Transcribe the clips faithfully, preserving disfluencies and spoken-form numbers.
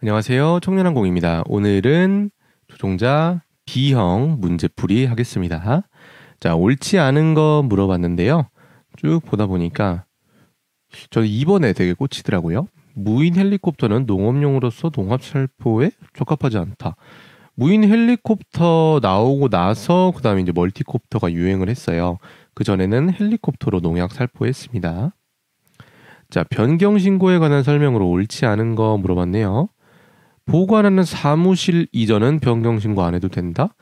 안녕하세요. 청년항공입니다. 오늘은 조종자 B형 문제풀이 하겠습니다. 자, 옳지 않은 거 물어봤는데요. 쭉 보다 보니까 저는 이번에 되게 꽂히더라고요. 무인 헬리콥터는 농업용으로서 농업살포에 적합하지 않다. 무인 헬리콥터 나오고 나서 그 다음에 이제 멀티콥터가 유행을 했어요. 그전에는 헬리콥터로 농약 살포했습니다. 자, 변경신고에 관한 설명으로 옳지 않은 거 물어봤네요. 보관하는 사무실 이전은 변경신고 안 해도 된다.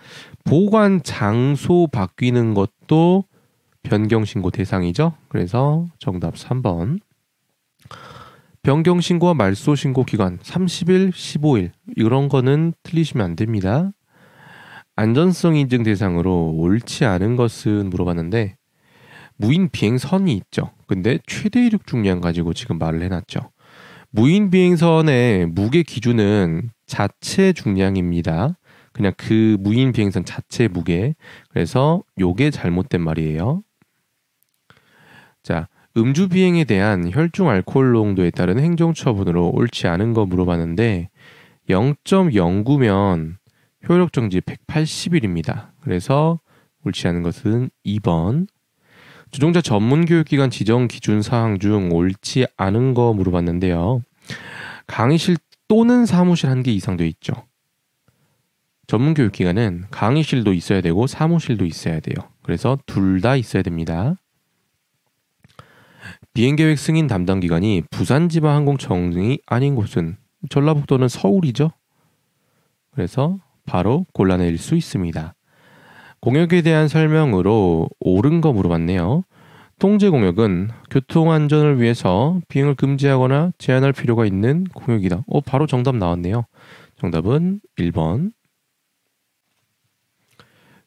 보관 장소 바뀌는 것도 변경신고 대상이죠. 그래서 정답 삼 번. 변경신고와 말소신고 기간 삼십 일, 십오 일 이런 거는 틀리시면 안 됩니다. 안전성 인증 대상으로 옳지 않은 것은 물어봤는데 무인비행선이 있죠. 근데 최대 이륙 중량 가지고 지금 말을 해놨죠. 무인비행선의 무게 기준은 자체 중량입니다. 그냥 그 무인비행선 자체 무게. 그래서 요게 잘못된 말이에요. 자, 음주비행에 대한 혈중 알코올 농도에 따른 행정처분으로 옳지 않은 거 물어봤는데 영 점 영구면 효력정지 백팔십 일입니다. 그래서 옳지 않은 것은 이 번. 조종자 전문교육기관 지정 기준 사항 중 옳지 않은 거 물어봤는데요. 강의실 또는 사무실 한 개 이상 돼 있죠. 전문교육기관은 강의실도 있어야 되고 사무실도 있어야 돼요. 그래서 둘 다 있어야 됩니다. 비행계획 승인 담당기관이 부산지방항공청이 아닌 곳은 전라북도는 서울이죠. 그래서 바로 골라낼 수 있습니다. 공역에 대한 설명으로 옳은 거 물어봤네요. 통제공역은 교통안전을 위해서 비행을 금지하거나 제한할 필요가 있는 공역이다. 어, 바로 정답 나왔네요. 정답은 일 번.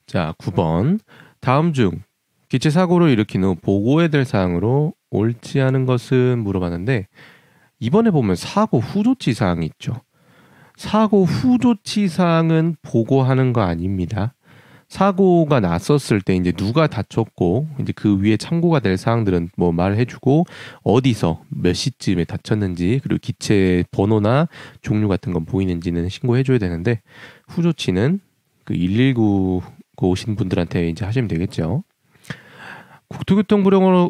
자, 구 번. 다음 중 기체 사고를 일으킨 후 보고해야 될 사항으로 옳지 않은 것은 물어봤는데 이번에 보면 사고 후 조치 사항이 있죠. 사고 후 조치 사항은 보고하는 거 아닙니다. 사고가 났었을 때 이제 누가 다쳤고 이제 그 위에 참고가 될 사항들은 뭐 말해주고 어디서 몇 시쯤에 다쳤는지 그리고 기체 번호나 종류 같은 건 보이는지는 신고해줘야 되는데 후 조치는 그 일일구 오신 분들한테 이제 하시면 되겠죠. 국토교통불용으로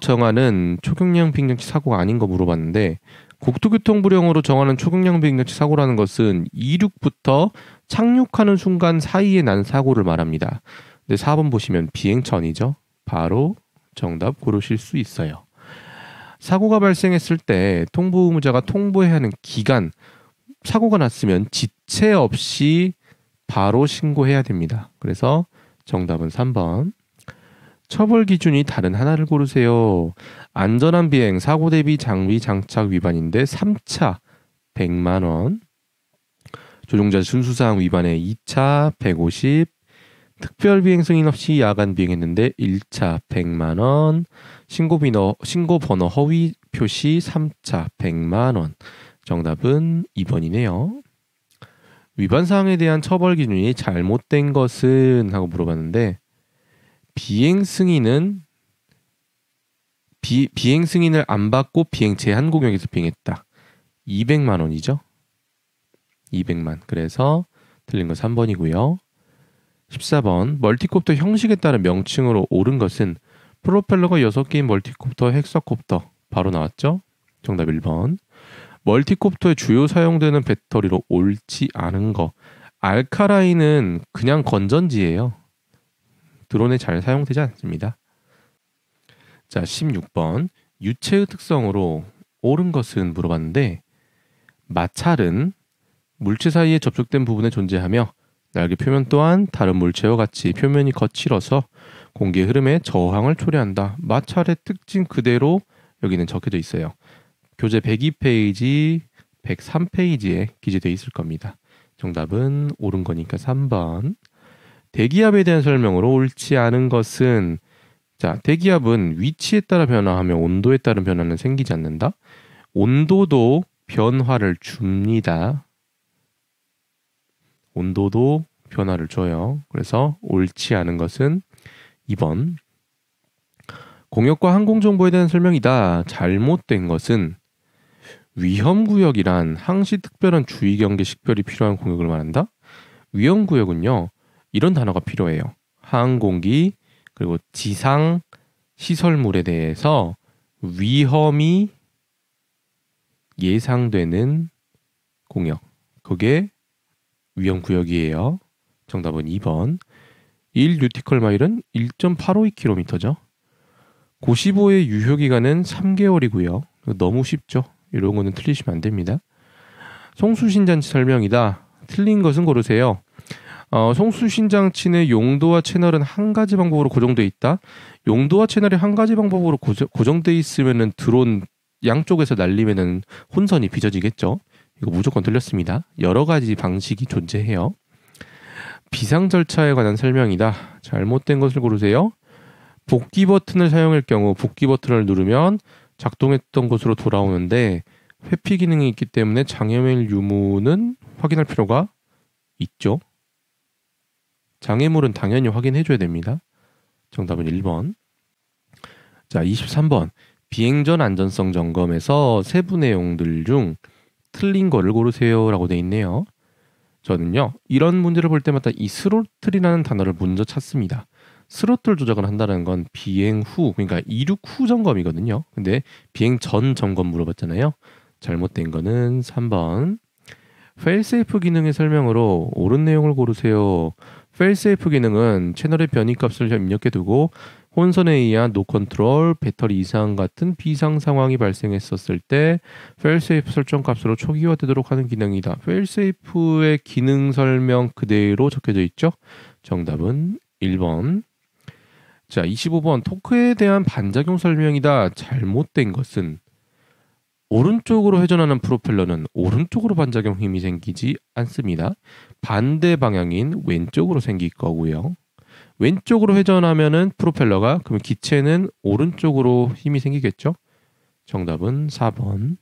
정하는 초경량 비행장치 사고가 아닌 거 물어봤는데 국토교통불용으로 정하는 초경량 비행장치 사고라는 것은 이륙부터 착륙하는 순간 사이에 난 사고를 말합니다. 근데 사 번 보시면 비행천이죠. 바로 정답 고르실 수 있어요. 사고가 발생했을 때 통보 의무자가 통보해야 하는 기간, 사고가 났으면 지체 없이 바로 신고해야 됩니다. 그래서 정답은 삼 번. 처벌 기준이 다른 하나를 고르세요. 안전한 비행, 사고 대비 장비 장착 위반인데 삼 차 백만 원, 조종자 준수사항 위반에 이 차 백오십, 특별 비행 승인 없이 야간 비행했는데 일 차 백만 원, 신고번호, 신고번호 허위 표시 삼 차 백만 원. 정답은 이 번이네요. 위반사항에 대한 처벌 기준이 잘못된 것은 하고 물어봤는데 비행 승인은 비, 비행 승인을 안 받고 비행 제한 공역에서 비행했다. 이백만 원이죠. 이백만. 그래서 틀린 거 삼 번이고요. 십사 번. 멀티콥터 형식에 따른 명칭으로 옳은 것은 프로펠러가 여섯 개인 멀티콥터, 헥사콥터. 바로 나왔죠? 정답 일 번. 멀티콥터에 주요 사용되는 배터리로 옳지 않은 거. 알카라인은 그냥 건전지예요. 드론에 잘 사용되지 않습니다. 자, 십육 번. 유체의 특성으로 옳은 것은 물어봤는데 마찰은 물체 사이에 접촉된 부분에 존재하며 날개 표면 또한 다른 물체와 같이 표면이 거칠어서 공기의 흐름에 저항을 초래한다. 마찰의 특징 그대로 여기는 적혀져 있어요. 교재 백이 페이지, 백삼 페이지에 기재되어 있을 겁니다. 정답은 옳은 거니까 삼 번. 대기압에 대한 설명으로 옳지 않은 것은 자, 대기압은 위치에 따라 변화하며 온도에 따른 변화는 생기지 않는다. 온도도 변화를 줍니다. 온도도 변화를 줘요. 그래서 옳지 않은 것은 이 번. 공역과 항공정보에 대한 설명이다. 잘못된 것은 위험구역이란 항시 특별한 주의경계 식별이 필요한 공역을 말한다. 위험구역은요, 이런 단어가 필요해요. 항공기, 그리고 지상, 시설물에 대해서 위험이 예상되는 공역. 그게 위험구역이에요. 정답은 이 번. 일 뉴티컬마일은 일 점 팔오이 킬로미터죠. 고시보의 유효기간은 삼 개월이고요. 너무 쉽죠. 이런 거는 틀리시면 안 됩니다. 송수신장치 설명이다. 틀린 것은 고르세요. 어, 송수신장치의 용도와 채널은 한 가지 방법으로 고정되어 있다. 용도와 채널이 한 가지 방법으로 고정, 고정되어 있으면은 드론 양쪽에서 날리면은 혼선이 빚어지겠죠. 이거 무조건 틀렸습니다. 여러 가지 방식이 존재해요. 비상 절차에 관한 설명이다. 잘못된 것을 고르세요. 복귀 버튼을 사용할 경우 복귀 버튼을 누르면 작동했던 곳으로 돌아오는데 회피 기능이 있기 때문에 장애물 유무는 확인할 필요가 있죠. 장애물은 당연히 확인해줘야 됩니다. 정답은 일 번. 자, 이십삼 번. 비행전 안전성 점검에서 세부 내용들 중 틀린 거를 고르세요 라고 돼 있네요. 저는요, 이런 문제를 볼 때마다 이 스로틀이라는 단어를 먼저 찾습니다. 스로틀 조작을 한다는 건 비행 후, 그러니까 이륙 후 점검이거든요. 근데 비행 전 점검 물어봤잖아요. 잘못된 거는 삼 번. 페일세이프 기능의 설명으로 옳은 내용을 고르세요. 페일세이프 기능은 채널의 변이값을 입력해 두고 혼선에 의한 노 컨트롤, 배터리 이상 같은 비상 상황이 발생했었을 때 페일세이프 설정 값으로 초기화되도록 하는 기능이다. 페일세이프의 기능 설명 그대로 적혀져 있죠? 정답은 일 번. 자, 이십오 번. 토크에 대한 반작용 설명이다. 잘못된 것은 오른쪽으로 회전하는 프로펠러는 오른쪽으로 반작용 힘이 생기지 않습니다. 반대 방향인 왼쪽으로 생길 거고요. 왼쪽으로 회전하면은 프로펠러가, 그러면 기체는 오른쪽으로 힘이 생기겠죠? 정답은 사 번.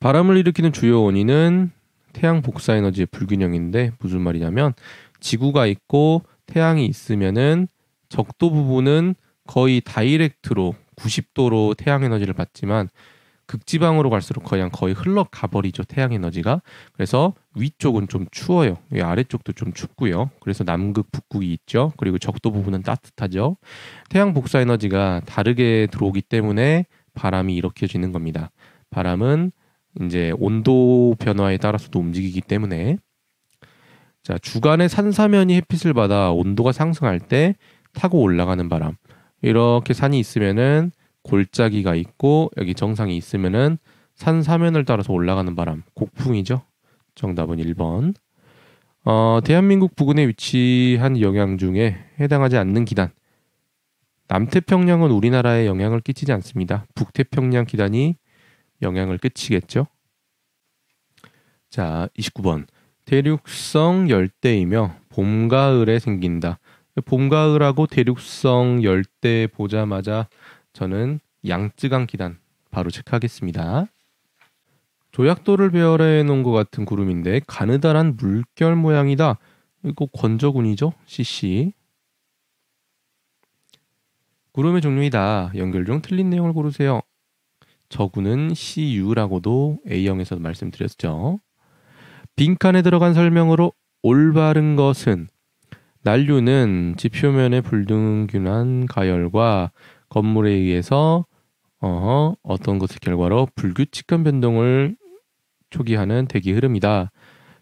바람을 일으키는 주요 원인은 태양 복사 에너지의 불균형인데, 무슨 말이냐면 지구가 있고 태양이 있으면은 적도 부분은 거의 다이렉트로 구십 도로 태양 에너지를 받지만 극지방으로 갈수록 거의, 거의 흘러가버리죠. 태양 에너지가. 그래서 위쪽은 좀 추워요. 아래쪽도 좀 춥고요. 그래서 남극, 북극이 있죠. 그리고 적도 부분은 따뜻하죠. 태양 복사 에너지가 다르게 들어오기 때문에 바람이 이렇게 지는 겁니다. 바람은 이제 온도 변화에 따라서도 움직이기 때문에. 자, 주간의 산사면이 햇빛을 받아 온도가 상승할 때 타고 올라가는 바람. 이렇게 산이 있으면은 골짜기가 있고 여기 정상이 있으면은 산 사면을 따라서 올라가는 바람, 곡풍이죠. 정답은 일 번. 어, 대한민국 부근에 위치한 영향 중에 해당하지 않는 기단. 남태평양은 우리나라에 영향을 끼치지 않습니다. 북태평양 기단이 영향을 끼치겠죠. 자, 이십구 번. 대륙성 열대이며 봄, 가을에 생긴다. 봄, 가을하고 대륙성 열대 보자마자 저는 양쯔강 기단 바로 체크하겠습니다. 조약돌을 배열해 놓은 것 같은 구름인데 가느다란 물결 모양이다. 이거 권저군이죠. 씨씨. 구름의 종류이다. 연결 중 틀린 내용을 고르세요. 저군은 씨유라고도 A형에서 말씀드렸죠. 빈칸에 들어간 설명으로 올바른 것은 난류는 지표면의 불등균한 가열과 건물에 의해서 어허, 어떤 것의 결과로 불규칙한 변동을 초기하는 대기 흐름이다.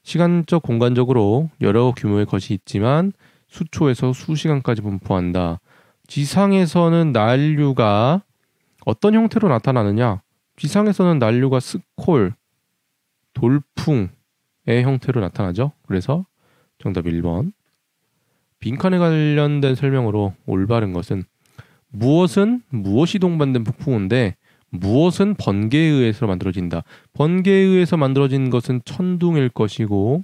시간적 공간적으로 여러 규모의 것이 있지만 수초에서 수시간까지 분포한다. 지상에서는 난류가 어떤 형태로 나타나느냐? 지상에서는 난류가 스콜, 돌풍의 형태로 나타나죠. 그래서 정답 일 번. 빈칸에 관련된 설명으로 올바른 것은 무엇은 무엇이 동반된 폭풍우인데 무엇은 번개에 의해서 만들어진다. 번개에 의해서 만들어진 것은 천둥일 것이고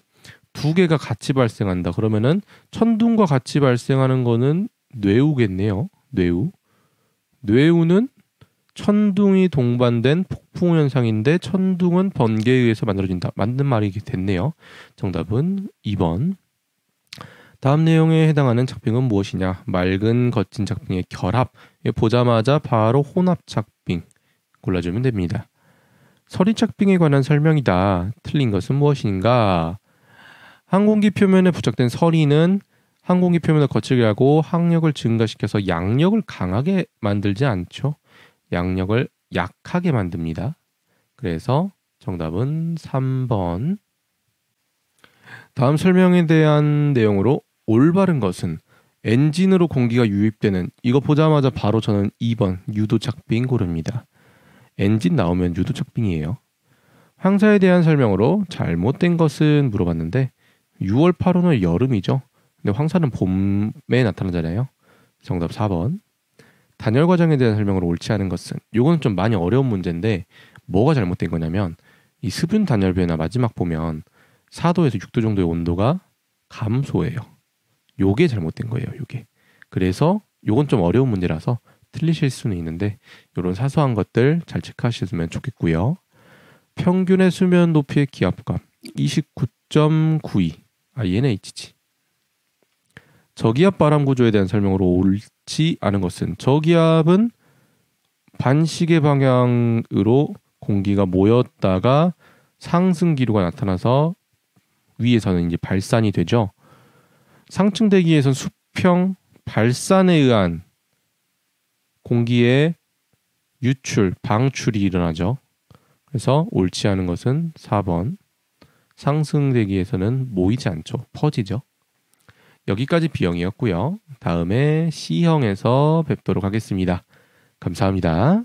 두 개가 같이 발생한다. 그러면은 천둥과 같이 발생하는 거는 뇌우겠네요. 뇌우. 뇌우는 천둥이 동반된 폭풍우 현상인데 천둥은 번개에 의해서 만들어진다. 맞는 말이 됐네요. 정답은 이 번. 다음 내용에 해당하는 착빙은 무엇이냐? 맑은 거친 착빙의 결합. 보자마자 바로 혼합작빙 골라주면 됩니다. 서리착빙에 관한 설명이다. 틀린 것은 무엇인가? 항공기 표면에 부착된 서리는 항공기 표면을 거칠게 하고 항력을 증가시켜서 양력을 강하게 만들지 않죠. 양력을 약하게 만듭니다. 그래서 정답은 삼 번. 다음 설명에 대한 내용으로 올바른 것은 엔진으로 공기가 유입되는, 이거 보자마자 바로 저는 이 번 유도착빙 고릅니다. 엔진 나오면 유도착빙이에요. 황사에 대한 설명으로 잘못된 것은 물어봤는데 유월, 팔월은 여름이죠. 근데 황사는 봄에 나타나잖아요. 정답 사 번. 단열 과정에 대한 설명으로 옳지 않은 것은, 요거는 좀 많이 어려운 문제인데 뭐가 잘못된 거냐면 이 수분 단열배나 마지막 보면 사 도에서 육 도 정도의 온도가 감소해요. 요게 잘못된 거예요. 요게. 그래서 요건 좀 어려운 문제라서 틀리실 수는 있는데 요런 사소한 것들 잘 체크하셨으면 좋겠고요. 평균의 수면 높이의 기압감 이십구 점 구이. 아, 이엔에이치지. 저기압 바람 구조에 대한 설명으로 옳지 않은 것은, 저기압은 반시계 방향으로 공기가 모였다가 상승 기류가 나타나서 위에서는 이제 발산이 되죠. 상층 대기에선 수평 발산에 의한 공기의 유출, 방출이 일어나죠. 그래서 옳지 않은 것은 사 번. 상승 대기에서는 모이지 않죠. 퍼지죠. 여기까지 B형이었고요. 다음에 C형에서 뵙도록 하겠습니다. 감사합니다.